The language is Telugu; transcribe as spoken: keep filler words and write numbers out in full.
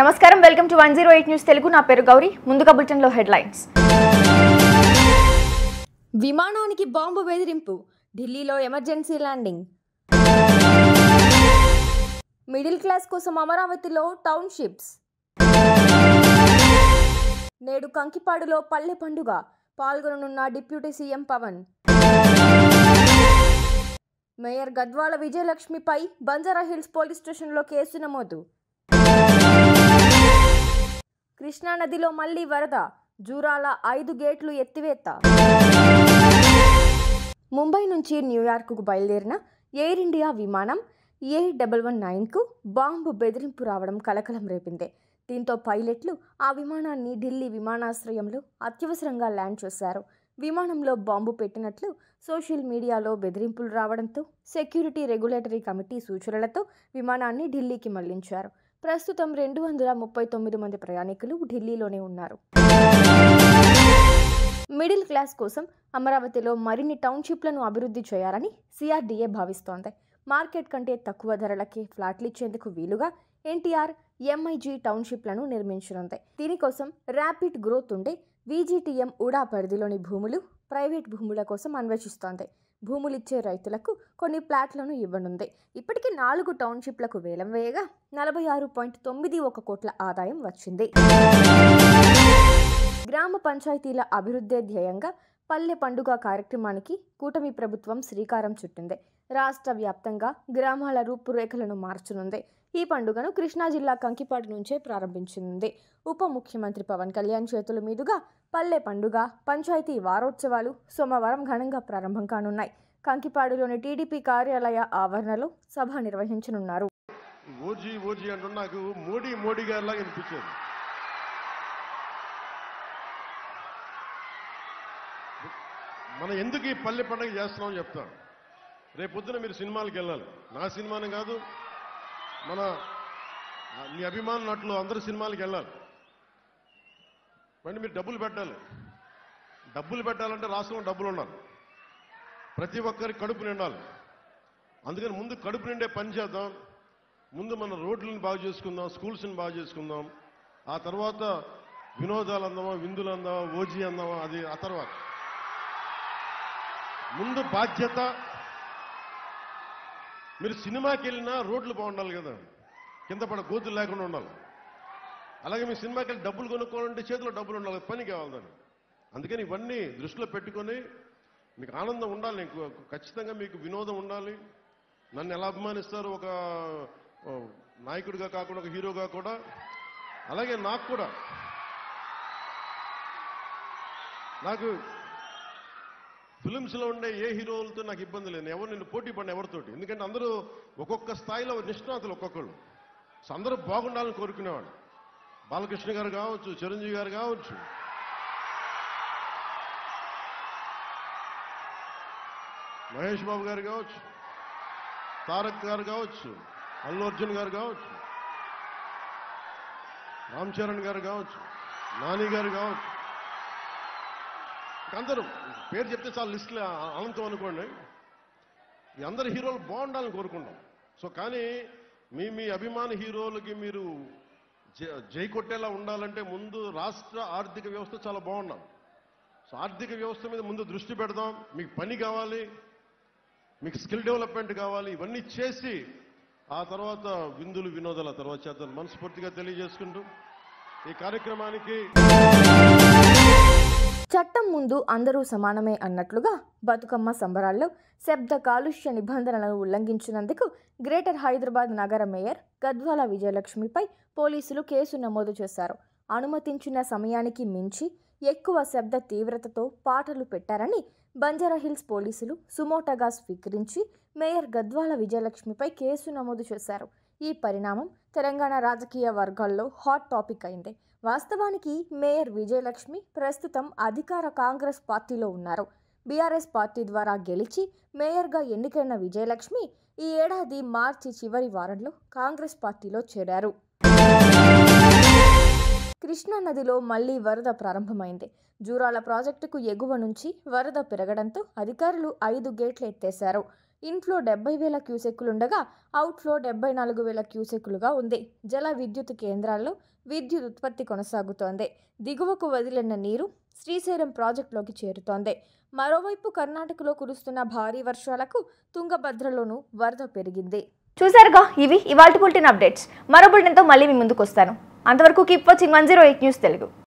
Namaskaram, welcome to one oh eight News Telugu, Na Peru Gauri, Mundu Kabultan Lo headlines. Vimanoonikki bomb bedirimpu, Dhilli lo emergency landing. Middle class kosam Amaravati lo townships. Nedu Kankipadu lo Palle Panduga, Palgonnuna Deputy C M Pavan. Mayor Gadwal Vijayalakshmi Pai, Banzara Hills Police Station lo kesu namodu. Krishna Nadilo Malli Varada Jura la ఐదు గేట్లు ఎత్తివేత. ముంబై నుంచి న్యూయార్క్కు బయలుదేరిన ఎయిర్ ఇండియా విమానం ఏ వన్ వన్ నైన్ కు బాంబు బెదిరింపు రావడం కలకలం రేపింది. దీంతో పైలట్లు ఆ విమానాన్ని ఢిల్లీ విమానాశ్రయంలో అత్యవసరంగా ల్యాండ్ చేశారు. విమానంలో బాంబు పెట్టినట్లు సోషల్ మీడియాలో బెదిరింపులు రావడంతో సెక్యూరిటీ రెగ్యులేటరీ కమిటీ సూచనలతో విమానాన్ని ఢిల్లీకి మళ్లించారు. ప్రస్తుతం రెండు వందల ముప్పై తొమ్మిది మంది ప్రయాణికులు ఢిల్లీలోనే ఉన్నారు. మిడిల్ క్లాస్ కోసం అమరావతిలో మరిన్ని టౌన్షిప్లను అభివృద్ధి చేయాలని సిఆర్డీఏ భావిస్తోంది. మార్కెట్ కంటే తక్కువ ధరలకే ఫ్లాట్లు ఇచ్చేందుకు వీలుగా ఎన్టీఆర్, ఎంఐజీ టౌన్షిప్లను నిర్మించనుంది. దీనికోసం ర్యాపిడ్ గ్రోత్ ఉండే వీజీటీఎం ఉడా పరిధిలోని భూములు ప్రైవేట్ భూముల కోసం అన్వేషిస్తోంది. భూములిచ్చే రైతులకు కొన్ని ప్లాట్లను ఇవ్వనుంది. ఇప్పటికీ నాలుగు టౌన్షిప్లకు వేలం వేయగా నలభై ఆరు పాయింట్ తొమ్మిది ఒక కోట్ల ఆదాయం వచ్చింది. గ్రామ పంచాయతీల అభివృద్ధి ధ్యేయంగా పల్లె పండుగ కార్యక్రమానికి కూటమి ప్రభుత్వం శ్రీకారం చుట్టింది. రాష్ట్ర వ్యాప్తంగా గ్రామాల రూపురేఖలను మార్చనుంది. ఈ పండుగను కృష్ణా జిల్లా కంకిపాడు నుంచే ప్రారంభించనుంది. ఉప ముఖ్యమంత్రి పవన్ కళ్యాణ్ చేతుల మీదుగా పల్లె పండుగ, పంచాయతీ వారోత్సవాలు సోమవారం ఘనంగా ప్రారంభం కానున్నాయి. కంకిపాడులోని టీడీపీ కార్యాలయ ఆవరణలో సభ నిర్వహించనున్నారు. మనం ఎందుకు ఈ పల్లె పండుగ చేస్తున్నామని చెప్తాం. రేపొద్దున మీరు సినిమాలకు వెళ్ళాలి. నా సినిమానే కాదు, మన మీ అభిమాన నటులు అందరూ సినిమాలకు వెళ్ళాలి. అంటే మీరు డబ్బులు పెట్టాలి. డబ్బులు పెట్టాలంటే రాష్ట్రంలో డబ్బులు ఉండాలి. ప్రతి ఒక్కరి కడుపు నిండాలి. అందుకని ముందు కడుపు నిండే పని చేద్దాం. ముందు మన రోడ్లను బాగు చేసుకుందాం, స్కూల్స్ని బాగు చేసుకుందాం. ఆ తర్వాత వినోదాలు అందామా, విందులు అందామా, ఓజీ అందామా, అది ఆ తర్వాత. ముందు బాధ్యత. మీరు సినిమాకి వెళ్ళినా రోడ్లు బాగుండాలి కదా, కింద పడ గోతులు లేకుండా ఉండాలి. అలాగే మీ సినిమాకి వెళ్ళి డబ్బులు కొనుక్కోవాలంటే చేతిలో డబ్బులు ఉండాలి, పని కావాలి దాన్ని. అందుకని ఇవన్నీ దృష్టిలో పెట్టుకొని మీకు ఆనందం ఉండాలి, నీకు ఖచ్చితంగా మీకు వినోదం ఉండాలి. నన్ను ఎలా అభిమానిస్తారు ఒక నాయకుడిగా కాకుండా ఒక హీరోగా కూడా, అలాగే నాకు కూడా నాకు ఫిలిమ్స్లో ఉండే ఏ హీరోలతో నాకు ఇబ్బంది లేదు. ఎవరు నేను పోటీ పడిన ఎవరితోటి, ఎందుకంటే అందరూ ఒక్కొక్క స్థాయిలో నిష్ణాతులు ఒక్కొక్కరు. సో అందరూ బాగుండాలని కోరుకునేవాడు. బాలకృష్ణ గారు కావచ్చు, చిరంజీవి గారు కావచ్చు, మహేష్ బాబు గారు కావచ్చు, తారక్ గారు కావచ్చు, అల్లు అర్జున్ గారు కావచ్చు, రామ్ చరణ్ గారు కావచ్చు, నాని గారు కావచ్చు, అందరూ పేరు చెప్తే చాలా లిస్టులు అనంతం అనుకోండి. ఈ అందరు హీరోలు బాగుండాలని కోరుకుంటాం. సో కానీ మీ మీ అభిమాన హీరోలకి మీరు జై కొట్టేలా ఉండాలంటే ముందు రాష్ట్ర ఆర్థిక వ్యవస్థ చాలా బాగుండాలి. సో ఆర్థిక వ్యవస్థ మీద ముందు దృష్టి పెడదాం. మీకు పని కావాలి, మీకు స్కిల్ డెవలప్మెంట్ కావాలి. ఇవన్నీ చేసి ఆ తర్వాత విందులు వినోదాల తర్వాత చేద్దాం మనస్ఫూర్తిగా తెలియజేసుకుంటూ ఈ కార్యక్రమానికి. చట్టం ముందు అందరూ సమానమే అన్నట్లుగా బతుకమ్మ సంబరాల్లో శబ్ద కాలుష్య నిబంధనలను ఉల్లంఘించినందుకు గ్రేటర్ హైదరాబాద్ నగర మేయర్ గద్వాల విజయలక్ష్మిపై పోలీసులు కేసు నమోదు చేశారు. అనుమతించిన సమయానికి మించి ఎక్కువ శబ్ద తీవ్రతతో పాటలు పెట్టారని బంజారాహిల్స్ పోలీసులు సుమోటగా స్వీకరించి మేయర్ గద్వాల విజయలక్ష్మిపై కేసు నమోదు చేశారు. ఈ పరిణామం తెలంగాణ రాజకీయ వర్గాల్లో హాట్ టాపిక్ అయింది. వాస్తవానికి మేయర్ విజయలక్ష్మి ప్రస్తుతం అధికార కాంగ్రెస్ పార్టీలో ఉన్నారు. బీఆర్ఎస్ పార్టీ ద్వారా గెలిచి మేయర్గా ఎన్నికైన విజయలక్ష్మి ఈ ఏడాది మార్చి చివరి వారంలో కాంగ్రెస్ పార్టీలో చేరారు. కృష్ణా నదిలో మళ్లీ వరద ప్రారంభమైంది. జూరాల ప్రాజెక్టుకు ఎగువ నుంచి వరద పెరగడంతో అధికారులు ఐదు గేట్లు ఎత్తేశారు. ఈ ఇన్ఫ్లో డెబ్బై వేల క్యూసెక్కులుండగా అవుట్ఫ్లో డెబ్బై నాలుగు వేల క్యూసెక్కులుగా ఉంది. జల విద్యుత్ కేంద్రాల్లో విద్యుత్ ఉత్పత్తి కొనసాగుతోంది. దిగువకు వదిలిన నీరు శ్రీశైలం ప్రాజెక్టులోకి చేరుతోంది. మరోవైపు కర్ణాటకలో కురుస్తున్న భారీ వర్షాలకు తుంగభద్రలోనూ వరద పెరిగింది. చూసారుగా ఇవి ఇవాల్టి బులెటిన్ అప్డేట్స్. మరో బులెటిన్తో మళ్ళీ మీ ముందుకు వస్తాను. అంతవరకు keep watching one zero eight news Telugu.